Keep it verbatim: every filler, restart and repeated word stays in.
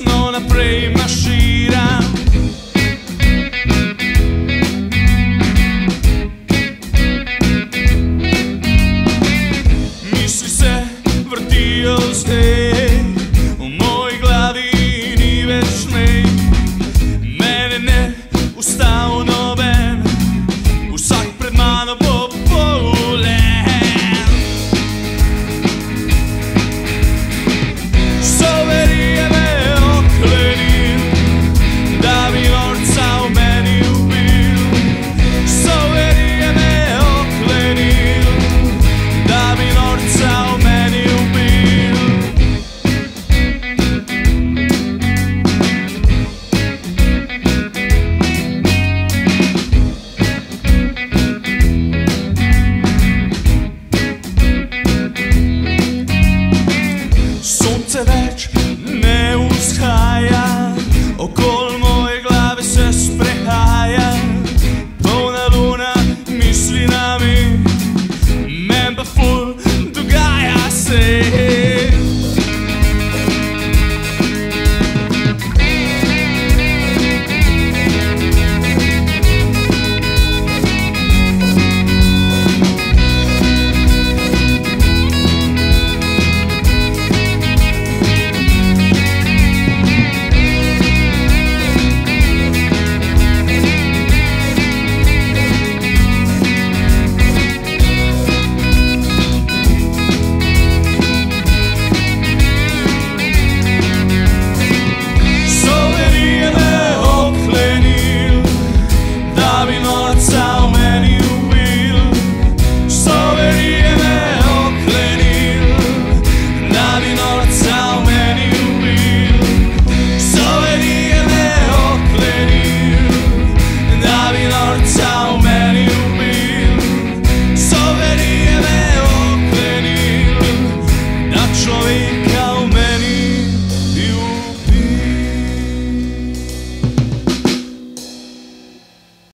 non avrei una scira. Mi si se vrtio zdaj u mojoj glavi ni več nej. Mene ne ustavno več ne vzhaja okoli.